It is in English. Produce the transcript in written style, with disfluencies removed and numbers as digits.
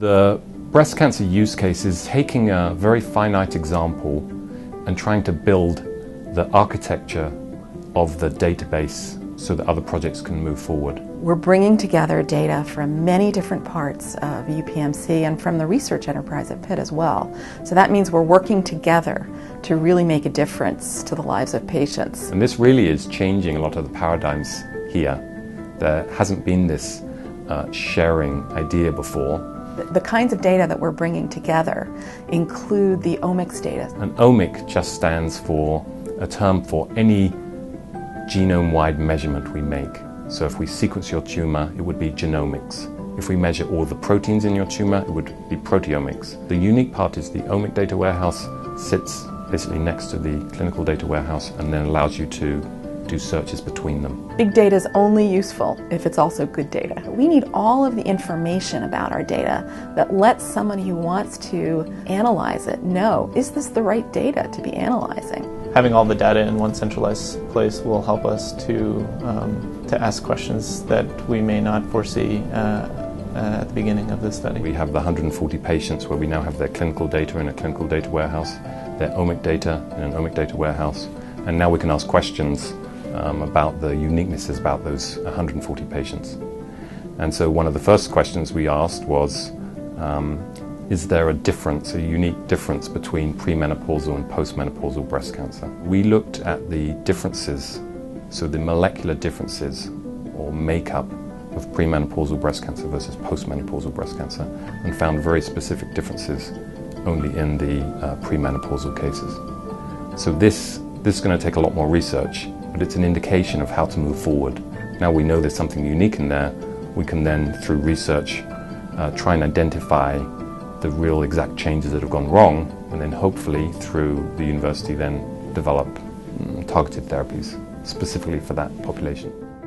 The breast cancer use case is taking a very finite example and trying to build the architecture of the database so that other projects can move forward. We're bringing together data from many different parts of UPMC and from the research enterprise at Pitt as well. So that means we're working together to really make a difference to the lives of patients. And this really is changing a lot of the paradigms here. There hasn't been this sharing idea before. The kinds of data that we're bringing together include the omics data. An omic just stands for a term for any genome-wide measurement we make. So if we sequence your tumor, it would be genomics. If we measure all the proteins in your tumor, it would be proteomics. The unique part is the omic data warehouse sits basically next to the clinical data warehouse and then allows you to do searches between them. Big data is only useful if it's also good data. We need all of the information about our data that lets someone who wants to analyze it know, is this the right data to be analyzing? Having all the data in one centralized place will help us to ask questions that we may not foresee at the beginning of this study. We have the 140 patients where we now have their clinical data in a clinical data warehouse, their omic data in an omic data warehouse, and now we can ask questions about the uniquenesses about those 140 patients. And so one of the first questions we asked was, is there a difference, a unique difference between premenopausal and postmenopausal breast cancer? We looked at the differences, so the molecular differences or makeup of premenopausal breast cancer versus postmenopausal breast cancer, and found very specific differences only in the premenopausal cases. So this is going to take a lot more research, but it's an indication of how to move forward. Now we know there's something unique in there, we can then, through research, try and identify the real exact changes that have gone wrong, and then hopefully, through the university, then develop targeted therapies specifically for that population.